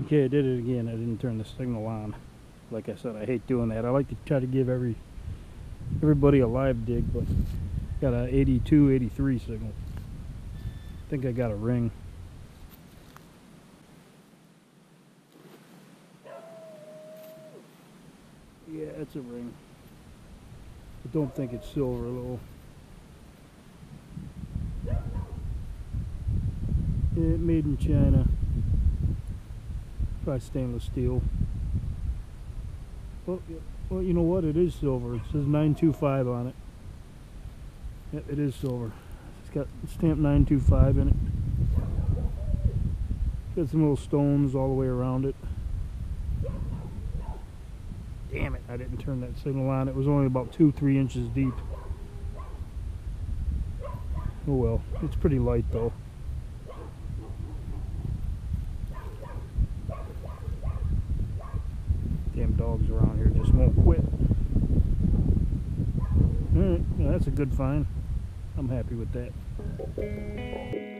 Okay, I did it again. I didn't turn the signal on. Like I said, I hate doing that. I like to try to give everybody a live dig, but got a 82, 83 signal. I think I got a ring. Yeah, it's a ring. I don't think it's silver though. It made in China. Probably stainless steel. Well, you know what? It is silver. It says 925 on it. Yep, it is silver. It's got stamp 925 in it. Got some little stones all the way around it. Damn it! I didn't turn that signal on. It was only about 2-3 inches deep. Oh well. It's pretty light though. Damn dogs around here just won't quit. Alright, well, that's a good find. I'm happy with that.